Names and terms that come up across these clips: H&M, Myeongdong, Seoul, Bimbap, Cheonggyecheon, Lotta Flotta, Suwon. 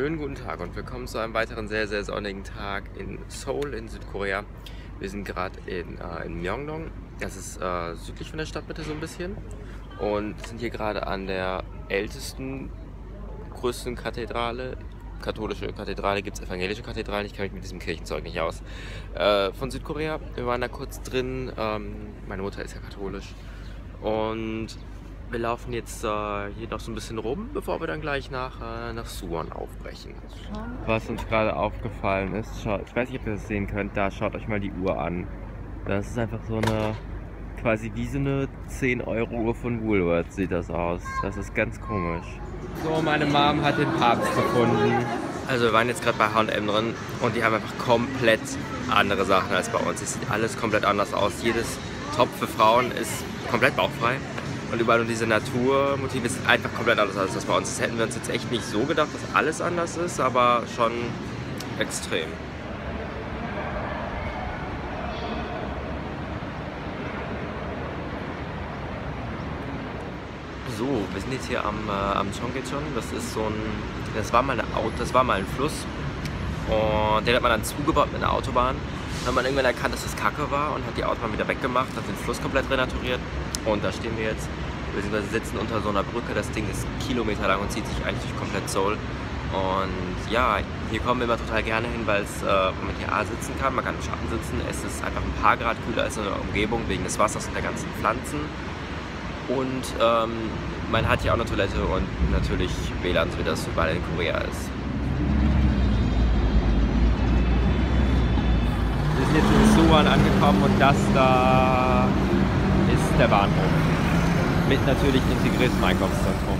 Schönen guten Tag und willkommen zu einem weiteren sehr, sehr sonnigen Tag in Seoul in Südkorea. Wir sind gerade in Myeongdong, das ist südlich von der Stadtmitte so ein bisschen, und sind hier gerade an der ältesten, größten Kathedrale. Katholische Kathedrale gibt es, evangelische Kathedralen, ich kenne mich mit diesem Kirchenzeug nicht aus, von Südkorea. Wir waren da kurz drin, meine Mutter ist ja katholisch, und wir laufen jetzt hier noch so ein bisschen rum, bevor wir dann gleich nach Suwon aufbrechen. Was uns gerade aufgefallen ist, ich weiß nicht, ob ihr das sehen könnt, da schaut euch mal die Uhr an. Das ist einfach so eine, quasi wie so eine 10-Euro-Uhr von Woolworth sieht das aus. Das ist ganz komisch. So, meine Mom hat den Papst gefunden. Also wir waren jetzt gerade bei H&M drin und die haben einfach komplett andere Sachen als bei uns. Es sieht alles komplett anders aus. Jedes Top für Frauen ist komplett bauchfrei. Und überall nur diese Naturmotive ist einfach komplett anders als das bei uns. Das hätten wir uns jetzt echt nicht so gedacht, dass alles anders ist, aber schon extrem. So, wir sind jetzt hier am Cheonggyecheon. Das war mal ein Fluss. Und den hat man dann zugebaut mit einer Autobahn. Dann hat man irgendwann erkannt, dass das Kacke war und hat die Autobahn wieder weggemacht, hat den Fluss komplett renaturiert. Und da stehen wir jetzt, beziehungsweise sitzen unter so einer Brücke. Das Ding ist kilometerlang und zieht sich eigentlich durch komplett Seoul. Und ja, hier kommen wir immer total gerne hin, weil man hier A sitzen kann, man kann im Schatten sitzen. Es ist einfach ein paar Grad kühler als in der Umgebung wegen des Wassers und der ganzen Pflanzen. Und man hat hier auch eine Toilette und natürlich WLAN, so wie das überall in Korea ist. Wir sind jetzt in Suwon angekommen und das da ist der Bahnhof. Mit natürlich integriertem Einkaufszentrum.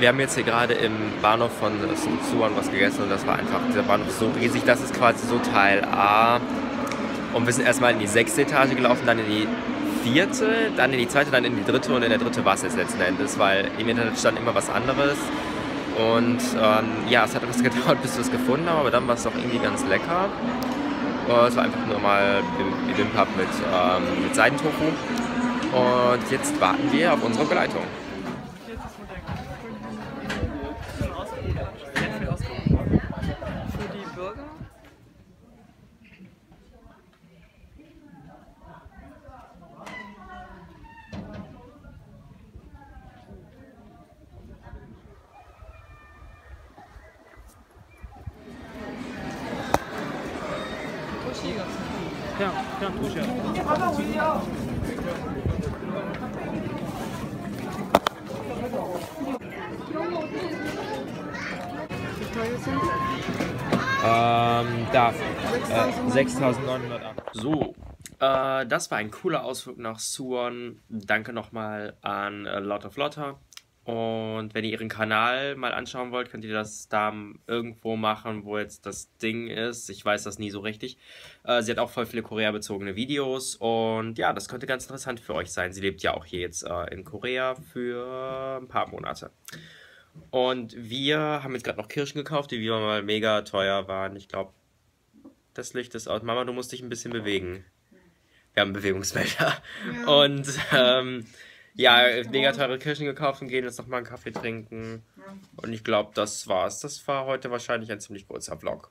Wir haben jetzt hier gerade im Bahnhof von Suwon was gegessen und das war einfach, dieser Bahnhof ist so riesig, das ist quasi so Teil A. Und wir sind erstmal in die 6. Etage gelaufen, dann in die 4., dann in die 2., dann in die 3. und in der 3. war es jetzt letzten Endes, weil im Internet stand immer was anderes. Und ja, es hat etwas gedauert, bis wir es gefunden haben, aber dann war es doch irgendwie ganz lecker. Es war einfach nur mal Bimbap mit Seidentofu. Und jetzt warten wir auf unsere Begleitung. Da 6.908. So, das war ein cooler Ausflug nach Suwon. Danke nochmal an Lotta Flotta. Und wenn ihr ihren Kanal mal anschauen wollt, könnt ihr das da irgendwo machen, wo jetzt das Ding ist. Ich weiß das nie so richtig. Sie hat auch voll viele Korea-bezogene Videos. Und ja, das könnte ganz interessant für euch sein. Sie lebt ja auch hier jetzt in Korea für ein paar Monate. Und wir haben jetzt gerade noch Kirschen gekauft, die wieder mal mega teuer waren. Ich glaube, das Licht ist aus. Mama, du musst dich ein bisschen bewegen. Wir haben Bewegungsmelder. Ja. Und ja, mega teure Kirschen gekauft und gehen jetzt nochmal einen Kaffee trinken. Und ich glaube, das war's. Das war heute wahrscheinlich ein ziemlich kurzer Vlog.